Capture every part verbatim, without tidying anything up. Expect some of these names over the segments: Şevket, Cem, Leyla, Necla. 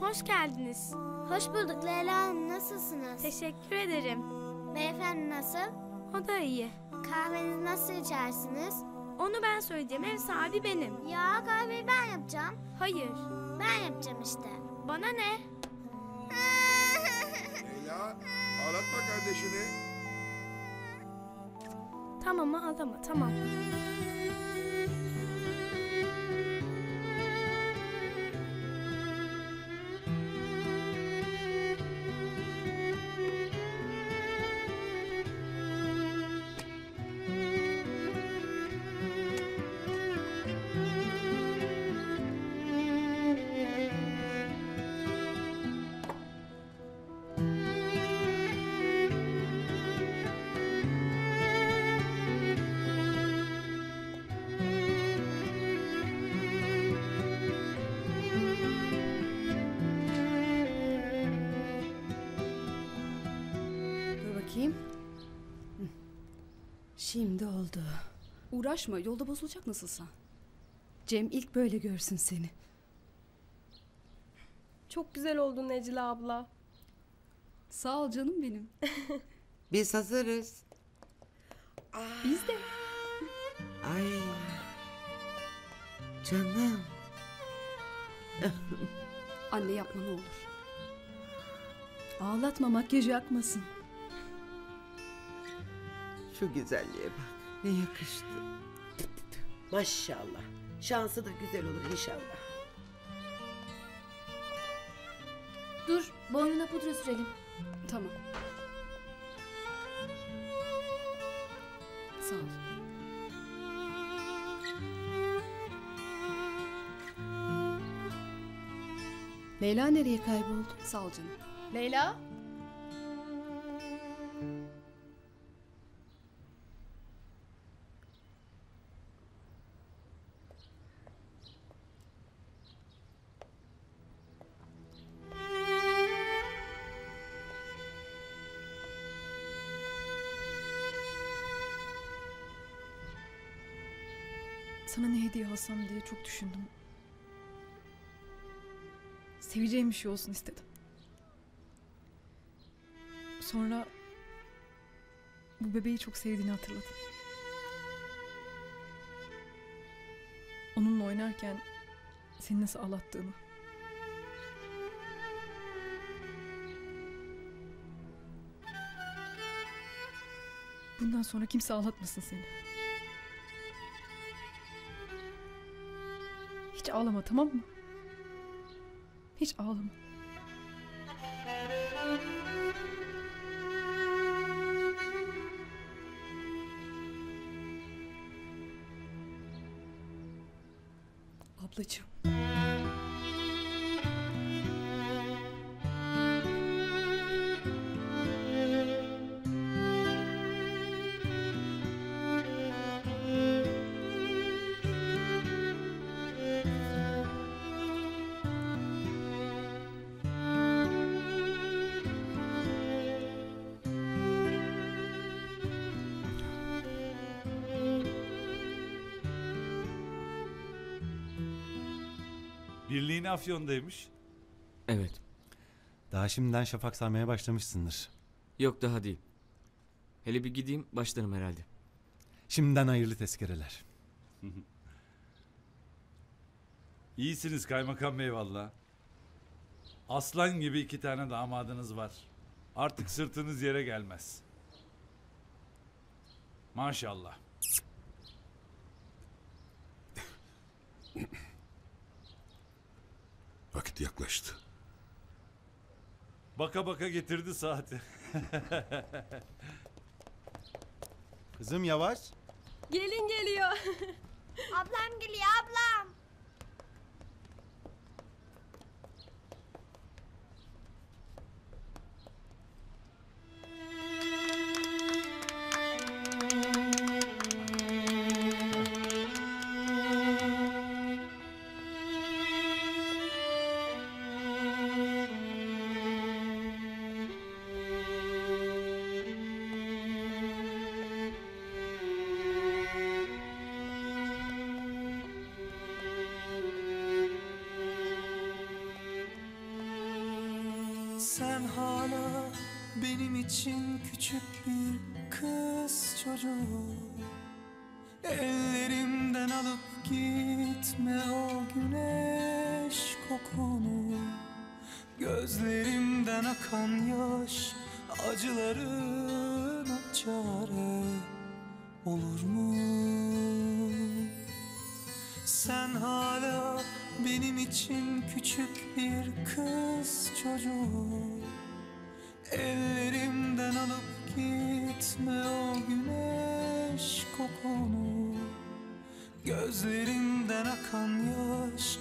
Hoş geldiniz. Hoş bulduk Leyla Hanım. Nasılsınız? Teşekkür ederim. Beyefendi nasıl? O da iyi. Kahvenizi nasıl içersiniz? Onu ben söyleyeceğim. Ev sahibi benim. Ya kahveyi ben yapacağım. Hayır. Ben yapacağım işte. Bana ne? Leyla ağlatma kardeşini. Tamam ağlama tamam. Şimdi oldu. Uğraşma, yolda bozulacak nasılsa. Cem ilk böyle görsün seni. Çok güzel oldun Necla abla. Sağ ol canım benim. Biz hazırız. Aa, biz de. Ay canım. Anne yapma ne olur. Ağlatma, makyajı akmasın. Şu güzelliğe bak. Ne yakıştı. Maşallah. Şansı da güzel olur inşallah. Dur, boynuna pudra sürelim. Tamam. Sağ ol. Leyla nereye kayboldu? Sağ ol canım. Leyla? Sana ne hediye alsam diye çok düşündüm. Seveceğim bir şey olsun istedim. Sonra bu bebeği çok sevdiğini hatırladım. Onunla oynarken seni nasıl ağlattığını. Bundan sonra kimse ağlatmasın seni. Hiç ağlama tamam mı? Hiç ağlama. Ablacığım. Birliğin Afyon'daymış. Evet. Daha şimdiden şafak sarmaya başlamışsındır. Yok daha değil. Hele bir gideyim başlarım herhalde. Şimdiden hayırlı tezkereler. İyisiniz kaymakam bey valla. Aslan gibi iki tane damadınız var. Artık sırtınız yere gelmez. Maşallah. Vakit yaklaştı. Baka baka getirdi saati. Kızım yavaş. Gelin geliyor. Ablam geliyor ablam. sen hala benim için küçük bir kız çocuğu. Ellerimden alıp gitme o güneş kokunu. Gözlerimden akan yaş acılarına çare olur mu? Sen hala benim için küçük bir kız çocuğu. Ellerimden alıp gitme o güneş kokunu. Gözlerimden akan yaş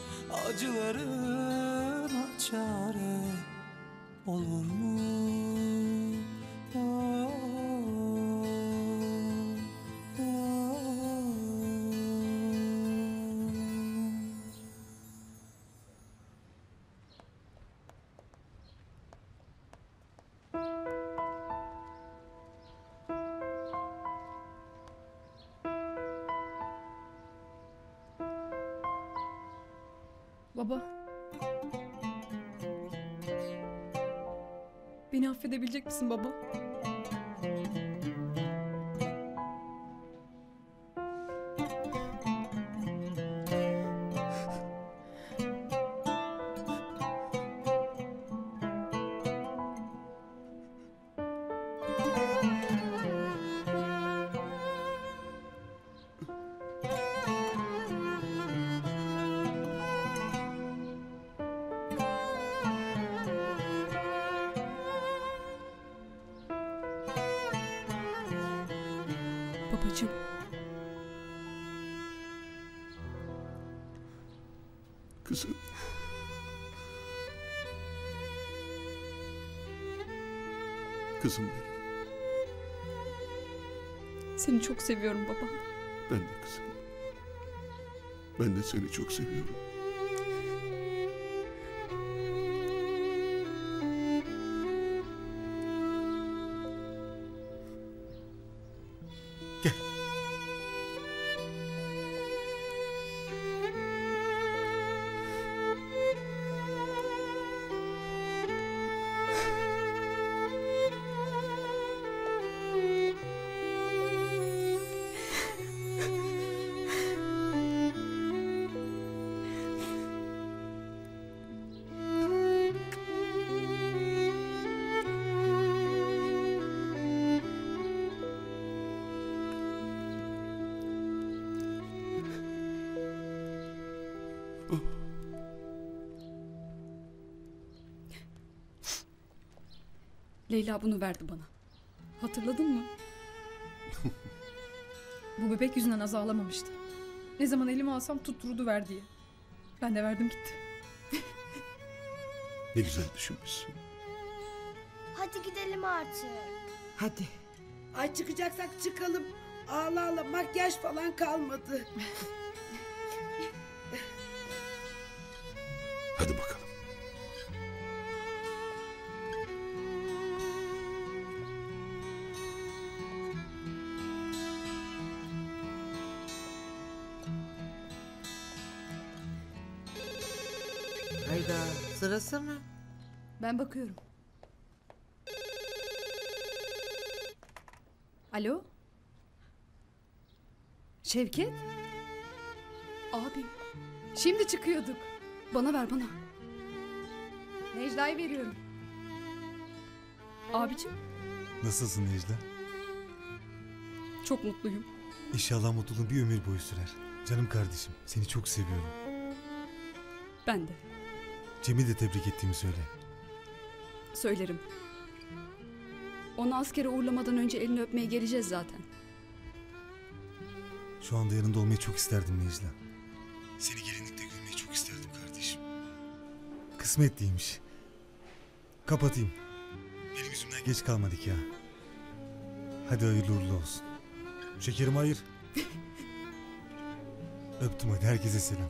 acılarına çare olur mu? Baba, beni affedebilecek misin baba? Babacığım. Kızım. Kızım benim. Seni çok seviyorum baba. Ben de kızım. Ben de seni çok seviyorum. Leyla bunu verdi bana. Hatırladın mı? Bu bebek yüzünden az ağlamamıştı. Ne zaman elime alsam tutturdu ver diye. Ben de verdim gitti. Ne güzel düşünmüşsün. Hadi gidelim artık. Hadi. Ay çıkacaksak çıkalım. Ağla ağla makyaj falan kalmadı. Hadi bakalım. Hayda, sırası mı? Ben bakıyorum. Alo? Şevket? Abi, şimdi çıkıyorduk. Bana ver, bana. Necla'yı veriyorum. Abicim. Nasılsın Necla? Çok mutluyum. İnşallah mutluluğun bir ömür boyu sürer. Canım kardeşim, seni çok seviyorum. Ben de. Cemil'i de tebrik ettiğimi söyle. Söylerim. Onu askere uğurlamadan önce elini öpmeye geleceğiz zaten. Şu anda yanında olmayı çok isterdim Necla. Seni gelinlikte görmeyi çok isterdim kardeşim. Kısmetliymiş. Kapatayım. Benim yüzümden geç kalmadık ya. Hadi hayırlı uğurlu olsun. Şekerim hayır. Öptüm hadi, herkese selam.